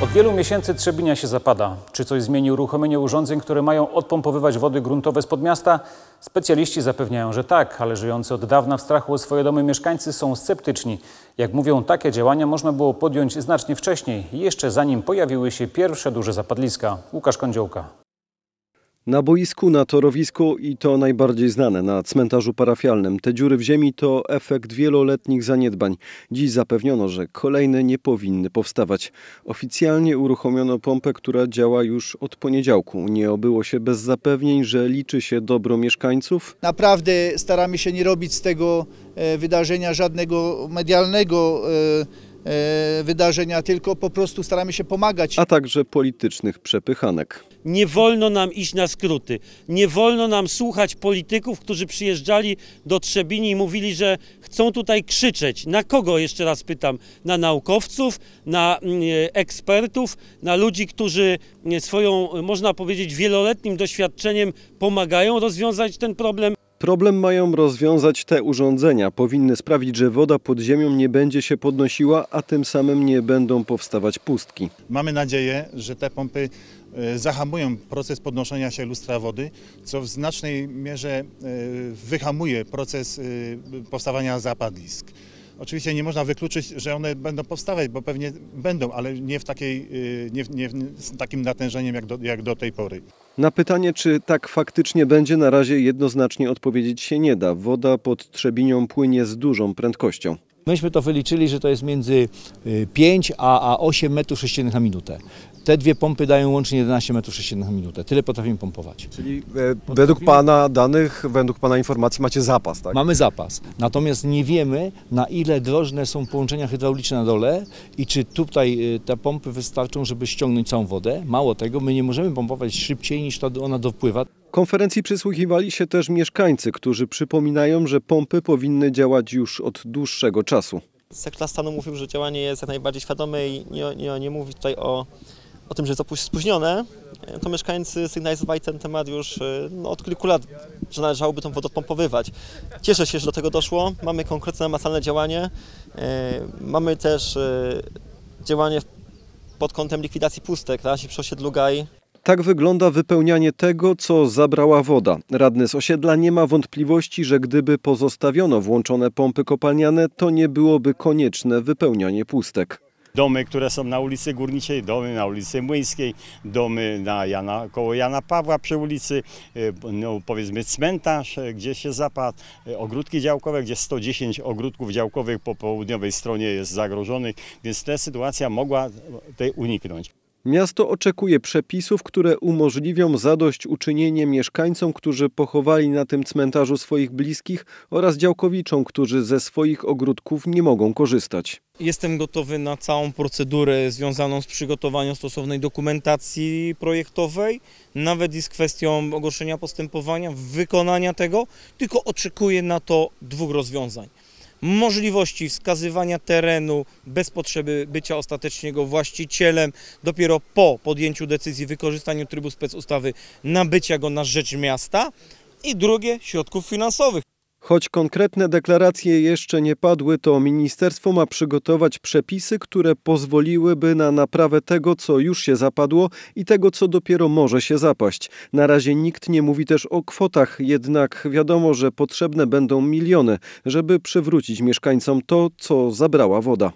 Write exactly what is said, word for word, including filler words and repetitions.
Od wielu miesięcy Trzebinia się zapada. Czy coś zmieni uruchomienie urządzeń, które mają odpompowywać wody gruntowe spod miasta? Specjaliści zapewniają, że tak, ale żyjący od dawna w strachu o swoje domy mieszkańcy są sceptyczni. Jak mówią, takie działania można było podjąć znacznie wcześniej, jeszcze zanim pojawiły się pierwsze duże zapadliska. Łukasz Kądziołka. Na boisku, na torowisku i to najbardziej znane, na cmentarzu parafialnym. Te dziury w ziemi to efekt wieloletnich zaniedbań. Dziś zapewniono, że kolejne nie powinny powstawać. Oficjalnie uruchomiono pompę, która działa już od poniedziałku. Nie obyło się bez zapewnień, że liczy się dobro mieszkańców. Naprawdę staramy się nie robić z tego wydarzenia żadnego medialnego wydarzenia, tylko po prostu staramy się pomagać. A także politycznych przepychanek. Nie wolno nam iść na skróty, nie wolno nam słuchać polityków, którzy przyjeżdżali do Trzebini i mówili, że chcą tutaj krzyczeć. Na kogo, jeszcze raz pytam? Na naukowców, na ekspertów, na ludzi, którzy swoją, można powiedzieć, wieloletnim doświadczeniem pomagają rozwiązać ten problem. Problem mają rozwiązać te urządzenia. Powinny sprawić, że woda pod ziemią nie będzie się podnosiła, a tym samym nie będą powstawać pustki. Mamy nadzieję, że te pompy zahamują proces podnoszenia się lustra wody, co w znacznej mierze wyhamuje proces powstawania zapadlisk. Oczywiście nie można wykluczyć, że one będą powstawać, bo pewnie będą, ale nie, w takiej, nie, nie z takim natężeniem jak do, jak do tej pory. Na pytanie, czy tak faktycznie będzie, na razie jednoznacznie odpowiedzieć się nie da. Woda pod Trzebinią płynie z dużą prędkością. Myśmy to wyliczyli, że to jest między pięć a osiem metrów sześciennych na minutę. Te dwie pompy dają łącznie jedenaście metrów sześciennych na minutę. Tyle potrafimy pompować. Czyli e, według Pana danych, według Pana informacji macie zapas, tak? Mamy zapas. Natomiast nie wiemy, na ile drożne są połączenia hydrauliczne na dole i czy tutaj te pompy wystarczą, żeby ściągnąć całą wodę. Mało tego, my nie możemy pompować szybciej niż to ona dopływa. Konferencji przysłuchiwali się też mieszkańcy, którzy przypominają, że pompy powinny działać już od dłuższego czasu. Sekretarz stanu mówił, że działanie jest jak najbardziej świadome i nie, nie, nie mówi tutaj o, o tym, że jest to spóźnione. To mieszkańcy sygnalizowali ten temat już no, od kilku lat, że należałoby tą wodę odpompowywać. Cieszę się, że do tego doszło. Mamy konkretne, namacalne działanie. Mamy też działanie pod kątem likwidacji pustek, na razie przy osiedlu Gaj. Tak wygląda wypełnianie tego, co zabrała woda. Radny z osiedla nie ma wątpliwości, że gdyby pozostawiono włączone pompy kopalniane, to nie byłoby konieczne wypełnianie pustek. Domy, które są na ulicy Górniczej, domy na ulicy Młyńskiej, domy na Jana, koło Jana Pawła przy ulicy, no powiedzmy cmentarz, gdzie się zapadł, ogródki działkowe, gdzie sto dziesięć ogródków działkowych po południowej stronie jest zagrożonych, więc ta sytuacja mogła tej uniknąć. Miasto oczekuje przepisów, które umożliwią zadośćuczynienie mieszkańcom, którzy pochowali na tym cmentarzu swoich bliskich oraz działkowiczom, którzy ze swoich ogródków nie mogą korzystać. Jestem gotowy na całą procedurę związaną z przygotowaniem stosownej dokumentacji projektowej, nawet i z kwestią ogłoszenia postępowania, wykonania tego, tylko oczekuję na to dwóch rozwiązań. Możliwości wskazywania terenu bez potrzeby bycia ostatecznie jego właścicielem, dopiero po podjęciu decyzji, wykorzystaniu trybu specustawy, nabycia go na rzecz miasta i drugie, środków finansowych. Choć konkretne deklaracje jeszcze nie padły, to ministerstwo ma przygotować przepisy, które pozwoliłyby na naprawę tego, co już się zapadło i tego, co dopiero może się zapaść. Na razie nikt nie mówi też o kwotach, jednak wiadomo, że potrzebne będą miliony, żeby przywrócić mieszkańcom to, co zabrała woda.